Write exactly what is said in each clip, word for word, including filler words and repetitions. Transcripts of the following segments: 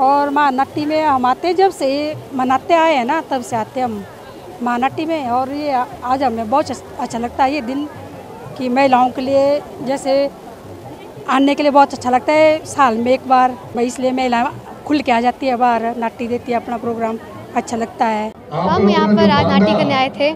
और महानाटी में हम आते, जब से मनाते आए हैं ना तब से आते हम महानाटी में। और ये आज हमें बहुत अच्छा लगता है ये दिन कि महिलाओं के लिए जैसे आने के लिए बहुत अच्छा लगता है। साल में एक बार भाई इसलिए महिलाएं खुल के आ जाती है, बाहर नाटी देती है, अपना प्रोग्राम अच्छा लगता है। हम यहाँ पर आज नाटी करने आए थे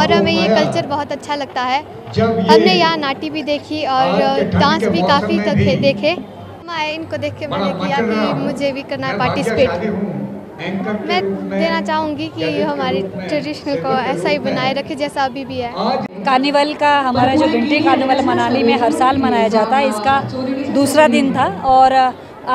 और हमें ये कल्चर बहुत अच्छा लगता है। हमने यहाँ नाटी भी देखी और डांस भी काफ़ी देखे। हम आए, इनको देख के मैंने किया कि मुझे भी करना है पार्टिसिपेट। मैं देना चाहूँगी कि हमारी ट्रेडिशनल को ऐसा ही बनाए रखे जैसा अभी भी है। कार्निवल का हमारा जो विंटर कार्निवल मनाली में हर साल मनाया जाता है, इसका दूसरा दिन था और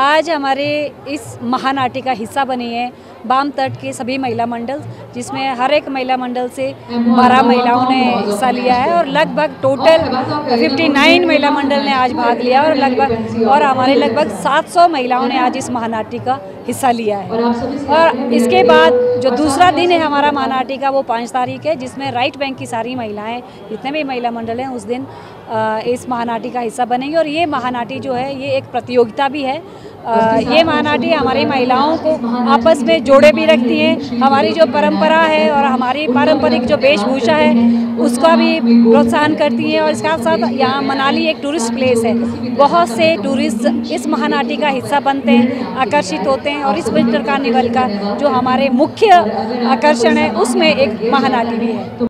आज हमारे इस महानाटी का हिस्सा बनी है बाम तट के सभी महिला मंडल, जिसमें हर एक महिला मंडल से बारह महिलाओं ने हिस्सा लिया है और लगभग टोटल उनसठ महिला मंडल ने आज भाग लिया और लगभग और हमारे लगभग सात सौ महिलाओं ने आज इस महानाटी का हिस्सा लिया है। और इसके बाद जो दूसरा दिन है हमारा महानाटी का वो पाँच तारीख है, जिसमें राइट बैंक की सारी महिलाएँ जितने भी महिला मंडल हैं उस दिन इस महानाटी का हिस्सा बनेंगी। और ये महानाटी जो है ये एक प्रतियोगिता भी है। ये महानाटी हमारी महिलाओं को आपस में जोड़े भी रखती है, हमारी जो परंपरा है और हमारी पारंपरिक जो वेशभूषा है उसका भी प्रोत्साहन करती है। और इसके साथ यहाँ मनाली एक टूरिस्ट प्लेस है, बहुत से टूरिस्ट इस महानाटी का हिस्सा बनते हैं, आकर्षित होते हैं। और इस विंटर कार्निवल का जो हमारे मुख्य आकर्षण है उसमें एक महानाटी भी है।